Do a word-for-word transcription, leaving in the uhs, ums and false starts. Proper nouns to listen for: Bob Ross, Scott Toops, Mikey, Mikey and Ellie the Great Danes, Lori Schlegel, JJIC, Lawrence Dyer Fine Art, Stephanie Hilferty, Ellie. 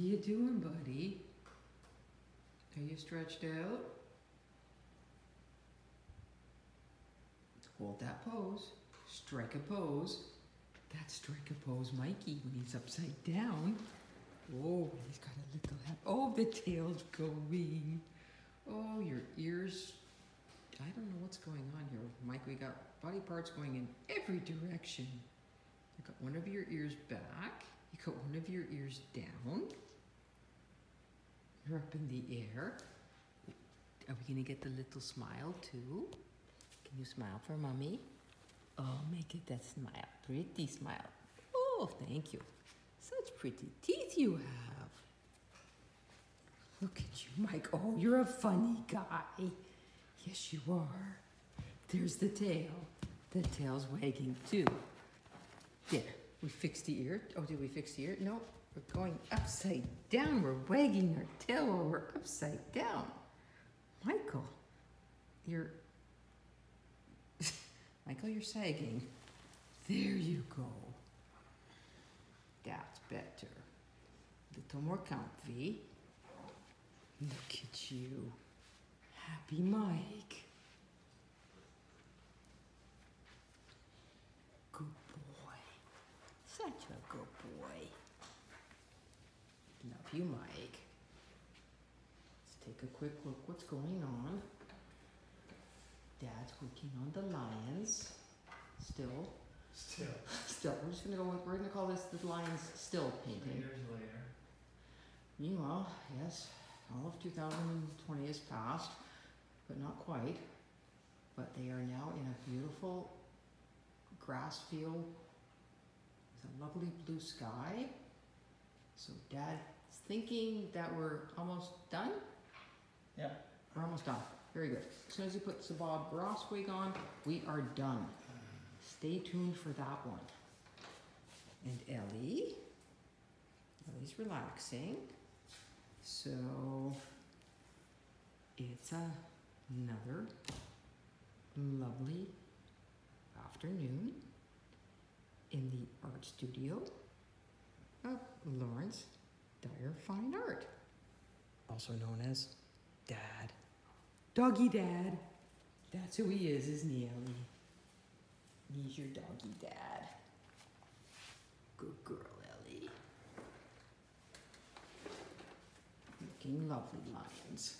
are you doing, buddy? Are you stretched out? Hold that pose. Strike a pose. That's strike a pose, Mikey, when he's upside down. Oh, he's got a little hat. Oh, the tail's going. Oh, your ears. I don't know what's going on here, Mike. We got body parts going in every direction. You got one of your ears back. You got one of your ears down. You're up in the air. Are we gonna get the little smile too? Can you smile for mommy? Oh, make it that smile, pretty smile. Oh, thank you. Such pretty teeth you have. Look at you, Mike. Oh, you're a funny guy. Yes, you are. There's the tail. The tail's wagging too. There, we fixed the ear. Oh, did we fix the ear? No, we're going upside down. We're wagging our tail while we're upside down. Michael, you're... Michael, you're sagging. There you go. That's better. Little more comfy. Look at you. Happy Mike. Good boy. Such a good boy. Love you, Mike. Let's take a quick look what's going on. Dad's working on the lions. Still. Still. Still. We're just gonna go with, we're gonna call this the lions still painting. Years later. Meanwhile, yes, all of two thousand twenty has passed. But not quite, but they are now in a beautiful grass field with a lovely blue sky. So Dad's thinking that we're almost done? Yeah. We're almost done, very good. As soon as he puts the Bob Ross wig on, we are done. Stay tuned for that one. And Ellie, Ellie's relaxing. So it's a Another lovely afternoon in the art studio of Lawrence Dyer Fine Art. Also known as Dad. Doggy Dad. That's who he is, isn't he, Ellie? He's your doggy dad. Good girl, Ellie. Looking lovely, lions.